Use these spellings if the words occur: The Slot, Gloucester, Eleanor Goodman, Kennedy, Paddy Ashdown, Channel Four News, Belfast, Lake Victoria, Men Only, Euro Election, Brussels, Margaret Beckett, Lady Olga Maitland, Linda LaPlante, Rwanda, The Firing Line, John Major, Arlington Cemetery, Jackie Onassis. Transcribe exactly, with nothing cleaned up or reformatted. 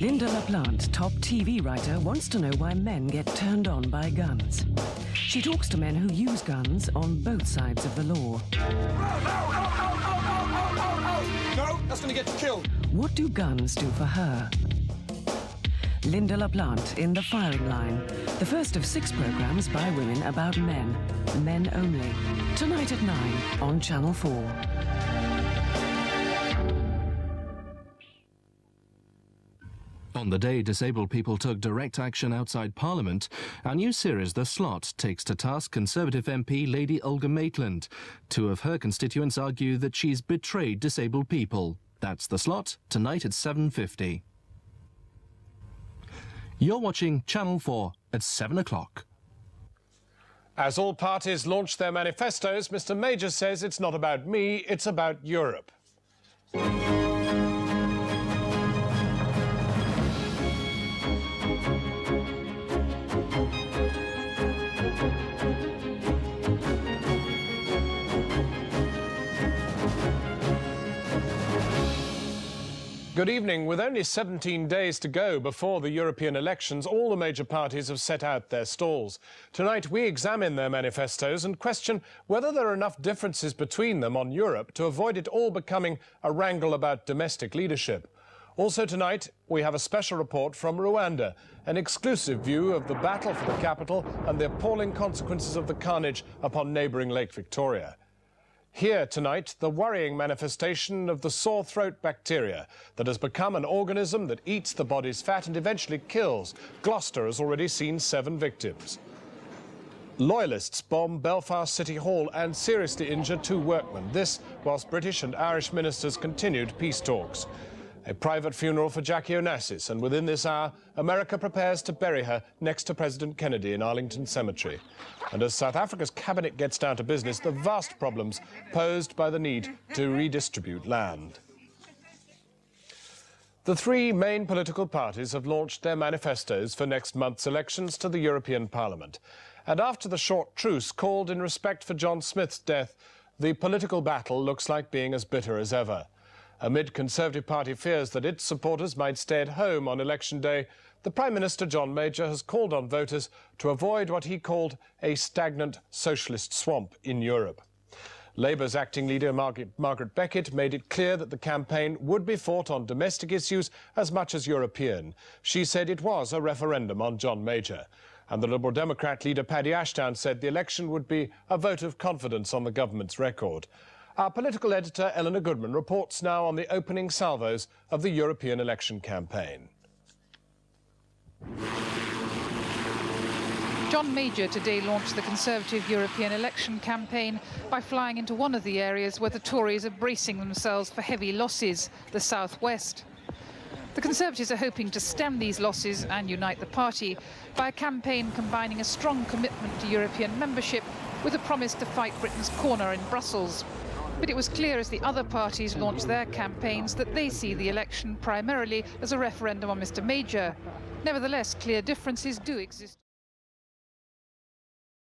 Linda LaPlante, top T V writer, wants to know why men get turned on by guns. She talks to men who use guns on both sides of the law. No, no, no, no, no, no, no. No, that's going to get you killed. What do guns do for her? Linda LaPlante in The Firing Line, the first of six programmes by women about men, men only. Tonight at nine on Channel four. On the day disabled people took direct action outside Parliament, our new series, The Slot, takes to task Conservative M P Lady Olga Maitland. Two of her constituents argue that she's betrayed disabled people. That's The Slot, tonight at seven fifty. You're watching Channel four at seven o'clock. As all parties launch their manifestos, Mister Major says it's not about me, it's about Europe. Good evening. With only seventeen days to go before the European elections, all the major parties have set out their stalls. Tonight we examine their manifestos and question whether there are enough differences between them on Europe to avoid it all becoming a wrangle about domestic leadership. Also tonight we have a special report from Rwanda, an exclusive view of the battle for the capital and the appalling consequences of the carnage upon neighbouring Lake Victoria. Here tonight, the worrying manifestation of the sore throat bacteria that has become an organism that eats the body's fat and eventually kills. Gloucester has already seen seven victims. Loyalists bomb Belfast City Hall and seriously injure two workmen. This whilst British and Irish ministers continued peace talks. A private funeral for Jackie Onassis, and within this hour, America prepares to bury her next to President Kennedy in Arlington Cemetery. And as South Africa's cabinet gets down to business, the vast problems posed by the need to redistribute land. The three main political parties have launched their manifestos for next month's elections to the European Parliament. And after the short truce called in respect for John Smith's death, the political battle looks like being as bitter as ever. Amid Conservative Party fears that its supporters might stay at home on Election Day, the Prime Minister, John Major, has called on voters to avoid what he called a stagnant socialist swamp in Europe. Labour's acting leader, Margaret Beckett, made it clear that the campaign would be fought on domestic issues as much as European. She said it was a referendum on John Major. And the Liberal Democrat leader, Paddy Ashdown, said the election would be a vote of confidence on the government's record. Our political editor, Eleanor Goodman, reports now on the opening salvos of the European election campaign. John Major today launched the Conservative European election campaign by flying into one of the areas where the Tories are bracing themselves for heavy losses, the South West. The Conservatives are hoping to stem these losses and unite the party by a campaign combining a strong commitment to European membership with a promise to fight Britain's corner in Brussels. But it was clear as the other parties launched their campaigns that they see the election primarily as a referendum on Mister Major. Nevertheless, clear differences do exist.